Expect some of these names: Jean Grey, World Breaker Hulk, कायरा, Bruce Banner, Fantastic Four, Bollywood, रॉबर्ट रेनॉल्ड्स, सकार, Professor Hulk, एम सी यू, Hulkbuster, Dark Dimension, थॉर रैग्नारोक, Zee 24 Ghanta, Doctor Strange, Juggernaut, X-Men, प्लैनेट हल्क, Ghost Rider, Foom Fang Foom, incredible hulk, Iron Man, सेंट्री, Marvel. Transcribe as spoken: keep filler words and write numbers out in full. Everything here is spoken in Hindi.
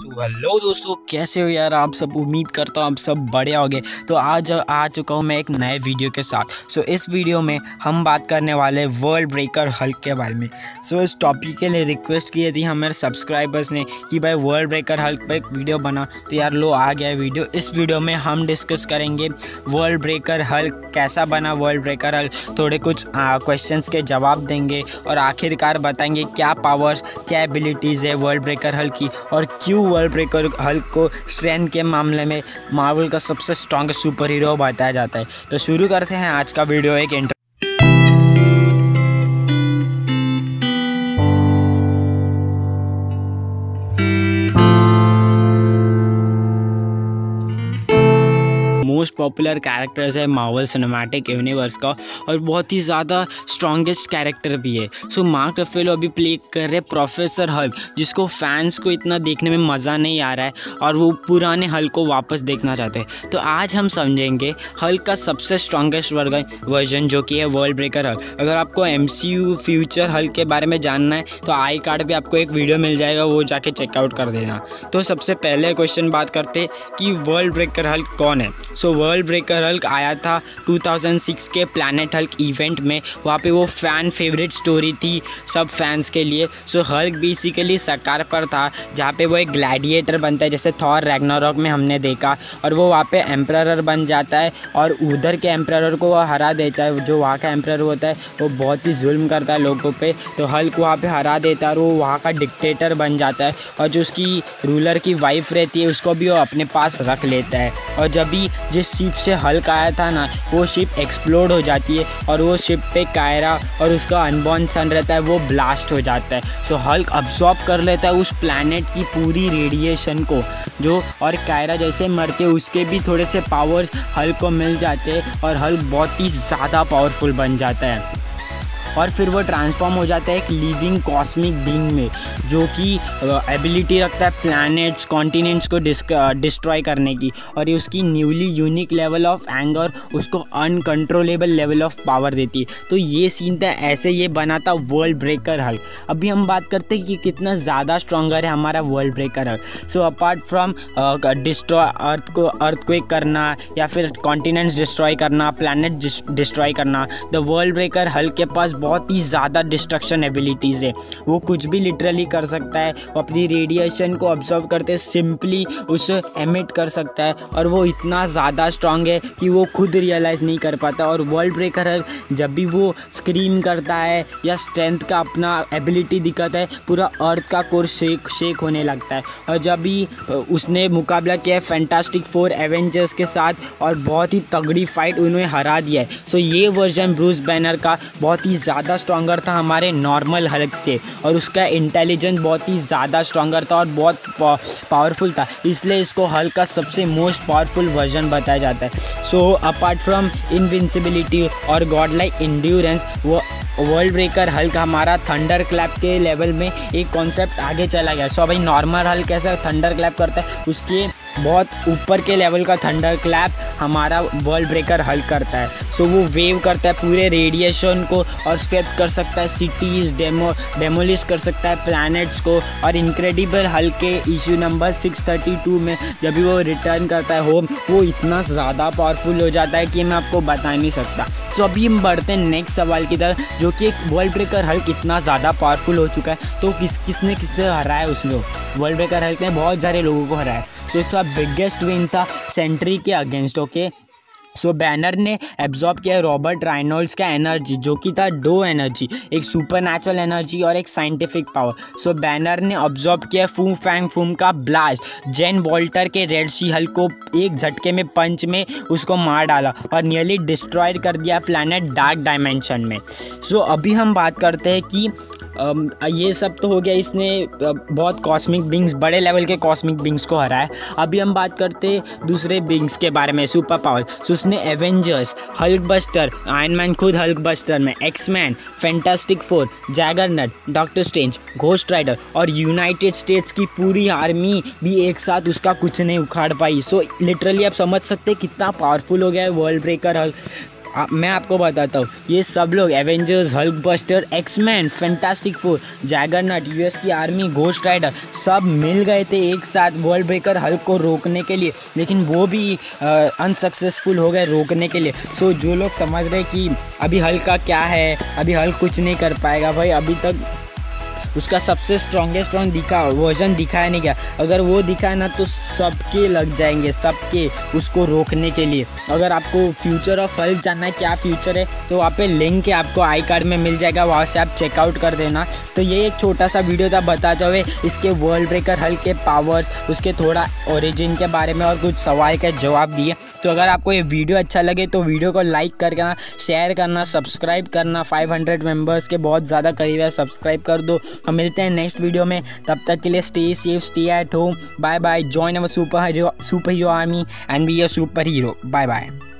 सो हेलो दोस्तों, कैसे हो यार आप सब। उम्मीद करता हूँ आप सब बढ़िया हो गए। तो आज आ चुका हूँ मैं एक नए वीडियो के साथ। सो so, इस वीडियो में हम बात करने वाले वर्ल्ड ब्रेकर हल्क के बारे में। सो so, इस टॉपिक के लिए रिक्वेस्ट की थी हमारे सब्सक्राइबर्स ने कि भाई वर्ल्ड ब्रेकर हल्क पर एक वीडियो बना, तो यार लो आ गया वीडियो। इस वीडियो में हम डिस्कस करेंगे वर्ल्ड ब्रेकर हल्क कैसा बना, वर्ल्ड ब्रेकर हल्क थोड़े कुछ क्वेश्चन के जवाब देंगे और आखिरकार बताएंगे क्या पावर्स क्या एबिलिटीज़ है वर्ल्ड ब्रेकर हल्क की और क्यों वर्ल्ड ब्रेकर हल्क को स्ट्रेंथ के मामले में मार्वल का सबसे स्ट्रॉन्गेस्ट सुपर हीरो बताया जाता है। तो शुरू करते हैं आज का वीडियो एक इंट्रो। मोस्ट पॉपुलर कैरेक्टर्स है मार्वल सिनेमैटिक यूनिवर्स का और बहुत ही ज़्यादा स्ट्रॉन्गेस्ट कैरेक्टर भी है। सो मार्क रफेलो अभी प्ले कर रहे प्रोफेसर हल्क, जिसको फैंस को इतना देखने में मज़ा नहीं आ रहा है और वो पुराने हल्क को वापस देखना चाहते हैं। तो आज हम समझेंगे हल्क का सबसे स्ट्रॉन्गेस्ट वर्जन जो कि है वर्ल्ड ब्रेकर हल्क। अगर आपको एम सी यू future Hulk के बारे में जानना है तो आई कार्ड पर आपको एक वीडियो मिल जाएगा, वो जाके चेकआउट कर देना। तो सबसे पहले क्वेश्चन बात करते कि वर्ल्ड ब्रेकर हल्क कौन है। सो वर्ल्ड ब्रेकर हल्क आया था दो हज़ार छह के प्लैनेट हल्क इवेंट में। वहाँ पे वो फ़ैन फेवरेट स्टोरी थी सब फैंस के लिए। सो हल्क बेसिकली सकार पर था, जहाँ पे वो एक ग्लैडिएटर बनता है, जैसे थॉर रैग्नारोक में हमने देखा, और वो वहाँ पे एम्परर बन जाता है और उधर के एम्परर को वो हरा देता है। जो वहाँ का एम्परर होता है वो बहुत ही जुल्म करता है लोगों पर, तो हल्क वहाँ पर हरा देता है और वो वहाँ का डिक्टेटर बन जाता है। और जो उसकी रूलर की वाइफ रहती है उसको भी वो अपने पास रख लेता है। और जब भी जिस शिप से हल्क आया था ना, वो शिप एक्सप्लोड हो जाती है और वो शिप पे कायरा और उसका अनबॉर्न सन रहता है वो ब्लास्ट हो जाता है। सो हल्क अब्सॉर्ब कर लेता है उस प्लैनेट की पूरी रेडिएशन को जो, और कायरा जैसे मरते उसके भी थोड़े से पावर्स हल्क को मिल जाते हैं और हल्क बहुत ही ज़्यादा पावरफुल बन जाता है। और फिर वो ट्रांसफॉर्म हो जाता है एक लिविंग कॉस्मिक बीइंग में, जो कि एबिलिटी रखता है प्लैनेट्स कॉन्टिनेंट्स को डिस्ट्रॉय करने की। और ये उसकी newly unique level of anger उसको अनकंट्रोलेबल लेवल ऑफ पावर देती है। तो ये सीन था, ऐसे ये बना था वर्ल्ड ब्रेकर हल्क। अभी हम बात करते हैं कि कितना ज़्यादा स्ट्रॉन्गर है हमारा world breaker Hulk. So apart from destroy earth को अर्थक्वेक करना या फिर कॉन्टिनेंट्स डिस्ट्रॉय करना, प्लैनेट डिस्ट्रॉय करना, द वर्ल्ड ब्रेकर हल्क के पास बहुत ही ज़्यादा डिस्ट्रक्शन एबिलिटीज़ है। वो कुछ भी लिटरली कर सकता है, अपनी रेडिएशन को ऑब्जर्व करते सिंपली उसे एमिट कर सकता है। और वो इतना ज़्यादा स्ट्रांग है कि वो खुद रियलाइज़ नहीं कर पाता। और वर्ल्ड ब्रेकर हल्क जब भी वो स्क्रीम करता है या स्ट्रेंथ का अपना एबिलिटी दिखाता है, पूरा अर्थ का कोर शेक शेक होने लगता है। और जब भी उसने मुकाबला किया है फैंटास्टिक फोर एवेंजर्स के साथ और बहुत ही तगड़ी फाइट उन्होंने हरा दिया है। सो ये वर्जन ब्रूस बैनर का बहुत ही ज़्यादा स्ट्रॉन्गर था हमारे नॉर्मल हल्क से, और उसका इंटेलिजेंस बहुत ही ज़्यादा स्ट्रॉन्गर था और बहुत पावरफुल था, इसलिए इसको हल्क का सबसे मोस्ट पावरफुल वर्जन बताया जाता है। सो अपार्ट फ्रॉम इनविंसिबिलिटी और गॉड लाइक इंड्यूरेंस, वो वर्ल्ड ब्रेकर हल्क हमारा थंडर क्लैप के लेवल में एक कॉन्सेप्ट आगे चला गया। सो भाई नॉर्मल हल्क कैसा थंडर क्लैप करता है, उसके बहुत ऊपर के लेवल का थंडर क्लैप हमारा वर्ल्ड ब्रेकर हल्क करता है। सो वो वेव करता है पूरे रेडिएशन को और स्वेप कर सकता है सिटीज़, डेमो डेमोलिश कर सकता है प्लैनेट्स को। और इनक्रेडिबल हल्क के issue number six thirty two में जब भी वो रिटर्न करता है होम, वो इतना ज़्यादा पावरफुल हो जाता है कि मैं आपको बता नहीं सकता। सो अभी हम बढ़ते हैं नेक्स्ट सवाल की तरफ, जो कि एक वर्ल्ड ब्रेकर हल्क इतना ज़्यादा पावरफुल हो चुका है तो किस किसने किसने हराया उसने। वर्ल्ड ब्रेकर हल्क ने बहुत सारे लोगों को हराया। सो इसका बिगेस्ट विन था सेंट्री के against. Okay so so, Banner ने एब्जॉर्ब किया रॉबर्ट रेनॉल्ड्स का एनर्जी, जो कि था दो एनर्जी, एक सुपर नेचुरल एनर्जी और एक scientific power. So so, Banner ने ऑब्जॉर्ब किया फूम फैंग फूम का ब्लास्ट, जेन वॉल्टर के रेड शी हल्क को एक झटके में पंच में उसको मार डाला और नियरली डिस्ट्रॉय कर दिया प्लैनेट डार्क डायमेंशन में। सो so, अभी हम बात करते हैं कि ये सब तो हो गया, इसने बहुत कॉस्मिक बींग्स बड़े लेवल के कॉस्मिक बींग्स को हराया। अभी हम बात करते दूसरे बींग्स के बारे में सुपर पावर। सो उसने एवेंजर्स, हल्कबस्टर, आयरन मैन खुद हल्कबस्टर में, X Men, Fantastic Four, Juggernaut, Doctor Strange, Ghost Rider और यूनाइटेड स्टेट्स की पूरी आर्मी भी एक साथ उसका कुछ नहीं उखाड़ पाई। सो लिटरली आप समझ सकते कितना पावरफुल हो गया है वर्ल्ड ब्रेकर हल्क। आ, मैं आपको बताता हूँ, ये सब लोग Avengers, Hulkbuster, X Men, Fantastic Four, Juggernaut, US की आर्मी, घोस्ट राइडर सब मिल गए थे एक साथ वर्ल्ड ब्रेकर हल्क को रोकने के लिए, लेकिन वो भी अनसक्सेसफुल हो गए रोकने के लिए। सो जो लोग समझ रहे कि अभी हल्क का क्या है, अभी हल्क कुछ नहीं कर पाएगा, भाई अभी तक उसका सबसे स्ट्रॉन्गेस्ट वन दिखा वर्जन दिखाया नहीं गया। अगर वो दिखाया ना तो सबके लग जाएंगे, सबके उसको रोकने के लिए। अगर आपको फ्यूचर ऑफ हल्क जानना है, क्या फ्यूचर है, तो वहाँ पे लिंक है, आपको आई कार्ड में मिल जाएगा, वहाँ से आप चेकआउट कर देना। तो ये एक छोटा सा वीडियो था बताते हुए इसके वर्ल्ड ब्रेकर हल्क के पावर्स, उसके थोड़ा ओरिजिन के बारे में और कुछ सवाल के जवाब दिए। तो अगर आपको ये वीडियो अच्छा लगे तो वीडियो को लाइक करना, शेयर करना, सब्सक्राइब करना, फाइव हंड्रेड मेम्बर्स के बहुत ज़्यादा करीब है, सब्सक्राइब कर दो। हम मिलते हैं नेक्स्ट वीडियो में, तब तक के लिए stay safe, stay at home, bye bye. Join our super hero super hero army and be a super hero. Bye bye.